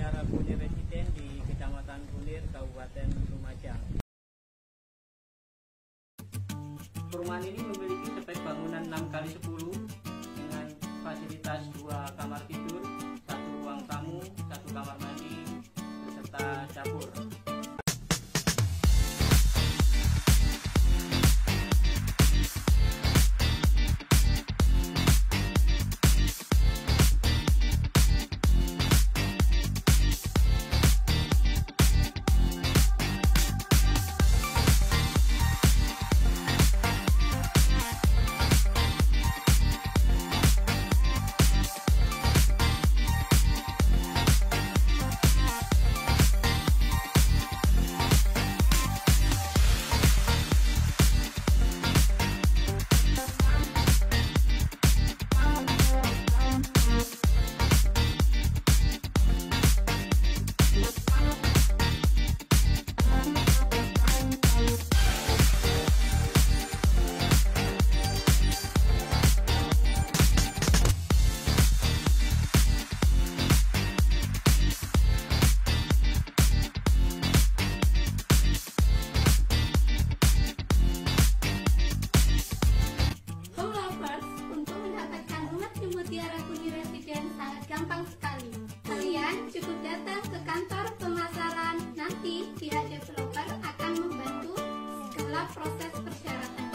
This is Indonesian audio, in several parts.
Mutiara Kunir Residence di Kecamatan Kunir, Kabupaten Lumajang. Perumahan ini memiliki spek bangunan 6x10 dengan fasilitas 2 kamar tidur, 1 ruang tamu, 1 kamar mandi, beserta dapur. Mutiara Kunir Residence sangat gampang sekali. Kalian cukup datang ke kantor pemasaran. Nanti pihak developer akan membantu segala proses persyaratan.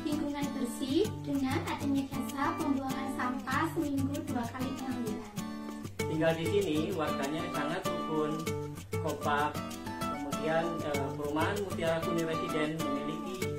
Lingkungan bersih dengan adanya jasa pembuangan sampah seminggu 2 kali pengambilan. Tinggal di sini warganya sangat rukun, kompak. Kemudian perumahan Mutiara Kunir Residence memiliki